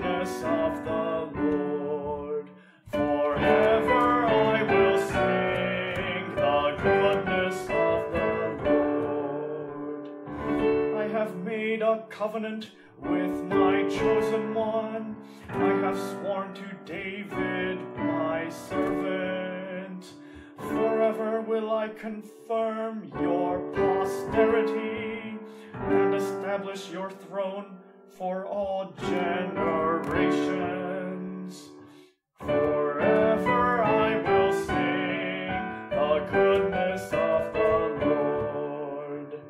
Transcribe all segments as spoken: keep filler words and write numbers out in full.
goodness of the Lord. Forever I will sing the goodness of the Lord. I have made a covenant with my chosen one. I have sworn to David, my servant. Forever will I confirm your posterity and establish your throne for all generations. Forever I will sing the goodness of the Lord.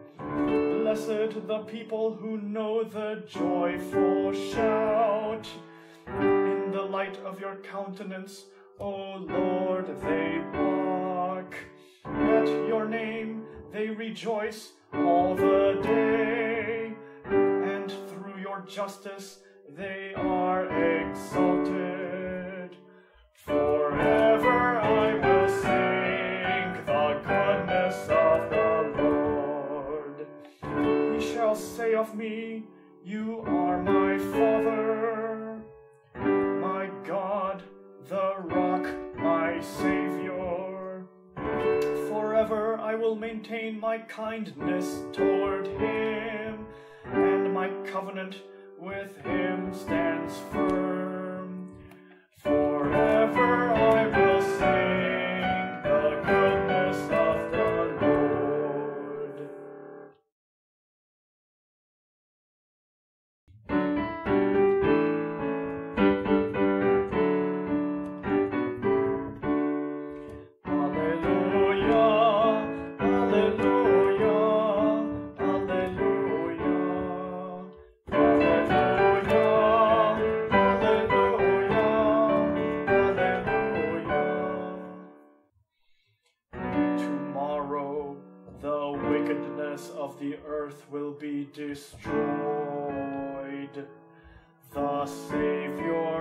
Blessed the people who know the joyful shout. In the light of your countenance, O Lord, they walk. At your name they rejoice all the day, and through your justice they are exalted. Forever I will sing the goodness of the Lord. He shall say of me, you are my Father, my God, the rock, my Savior. Forever I will maintain my kindness toward him, and my covenant with him stands firm. Forever I will sing the goodness of the Lord. Destroyed, the Savior